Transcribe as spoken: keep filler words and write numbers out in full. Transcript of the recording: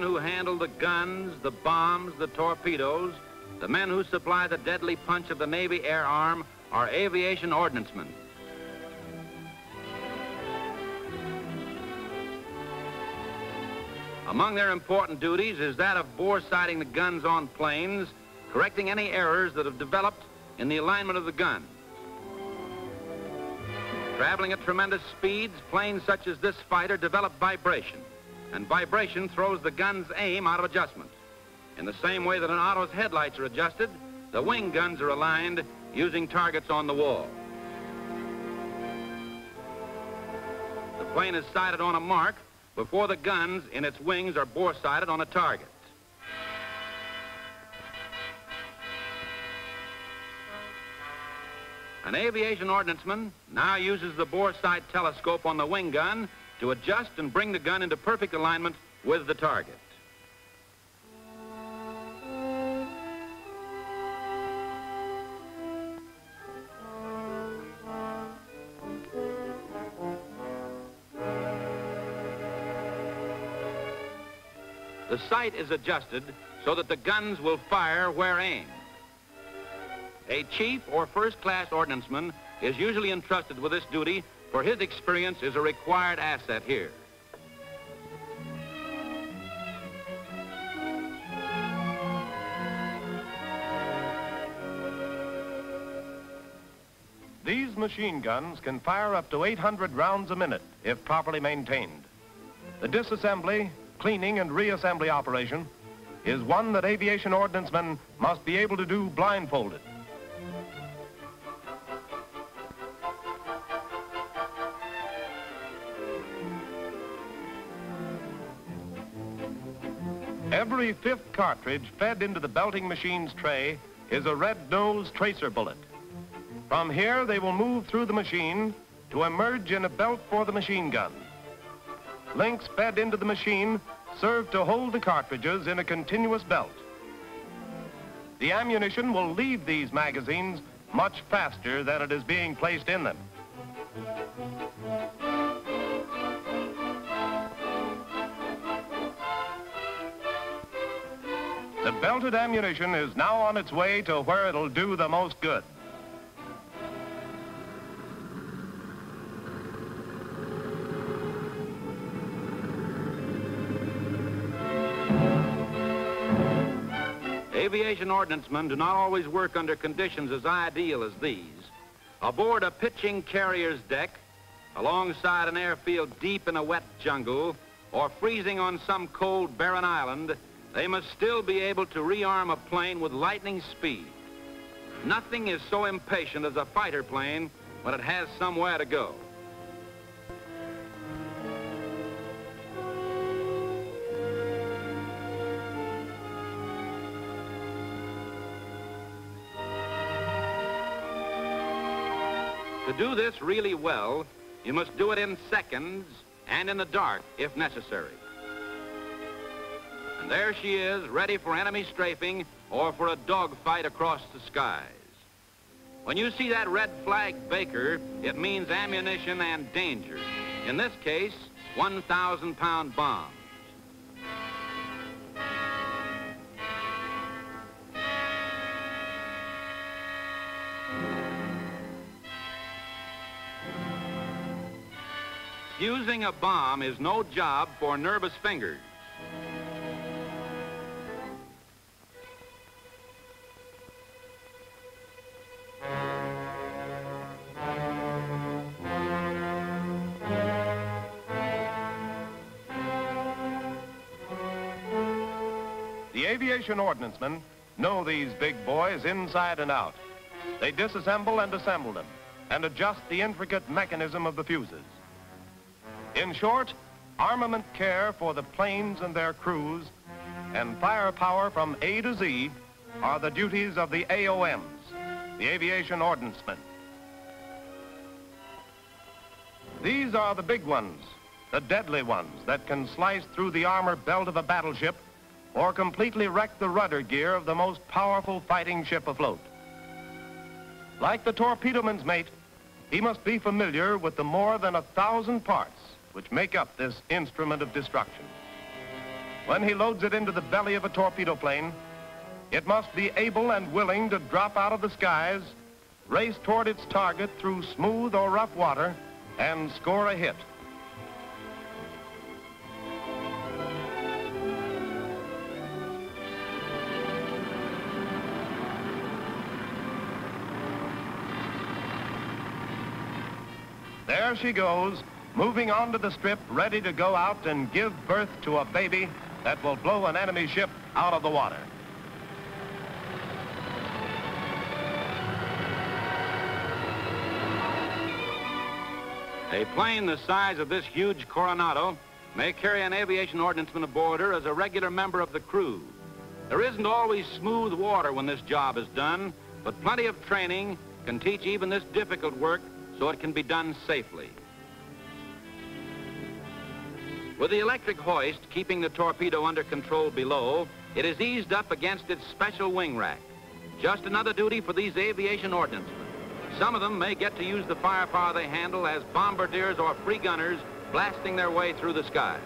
men who handle the guns, the bombs, the torpedoes, the men who supply the deadly punch of the Navy air arm are aviation ordnancemen. Among their important duties is that of bore sighting the guns on planes, correcting any errors that have developed in the alignment of the gun. Traveling at tremendous speeds, planes such as this fighter develop vibration, and vibration throws the gun's aim out of adjustment. In the same way that an auto's headlights are adjusted, the wing guns are aligned using targets on the wall. The plane is sighted on a mark before the guns in its wings are bore-sighted on a target. An aviation ordnanceman now uses the bore-sight telescope on the wing gun to adjust and bring the gun into perfect alignment with the target. The sight is adjusted so that the guns will fire where aimed. A chief or first-class ordnanceman is usually entrusted with this duty, for his experience is a required asset here. These machine guns can fire up to eight hundred rounds a minute if properly maintained. The disassembly, cleaning and reassembly operation is one that aviation ordnancemen must be able to do blindfolded. Every fifth cartridge fed into the belting machine's tray is a red-nosed tracer bullet. From here, they will move through the machine to emerge in a belt for the machine gun. Links fed into the machine serve to hold the cartridges in a continuous belt. The ammunition will leave these magazines much faster than it is being placed in them. The belted ammunition is now on its way to where it'll do the most good. Aviation ordnancemen do not always work under conditions as ideal as these. Aboard a pitching carrier's deck, alongside an airfield deep in a wet jungle, or freezing on some cold, barren island, they must still be able to rearm a plane with lightning speed. Nothing is so impatient as a fighter plane when it has somewhere to go. To do this really well, you must do it in seconds and in the dark if necessary. And there she is, ready for enemy strafing or for a dogfight across the skies. When you see that red flag Baker, it means ammunition and danger. In this case, one thousand pound bombs. Using a bomb is no job for nervous fingers. The aviation ordnancemen know these big boys inside and out. They disassemble and assemble them and adjust the intricate mechanism of the fuses. In short, armament care for the planes and their crews and firepower from A to Z are the duties of the A O Ms, the aviation ordnancemen. These are the big ones, the deadly ones that can slice through the armor belt of a battleship or completely wreck the rudder gear of the most powerful fighting ship afloat. Like the torpedoman's mate, he must be familiar with the more than a thousand parts which make up this instrument of destruction. When he loads it into the belly of a torpedo plane, it must be able and willing to drop out of the skies, race toward its target through smooth or rough water, and score a hit. There she goes, moving onto the strip, ready to go out and give birth to a baby that will blow an enemy ship out of the water. A plane the size of this huge Coronado may carry an aviation ordnanceman aboard her as a regular member of the crew. There isn't always smooth water when this job is done, but plenty of training can teach even this difficult work so it can be done safely. With the electric hoist keeping the torpedo under control below, it is eased up against its special wing rack. Just another duty for these aviation ordnancemen. Some of them may get to use the firepower they handle as bombardiers or free gunners blasting their way through the skies.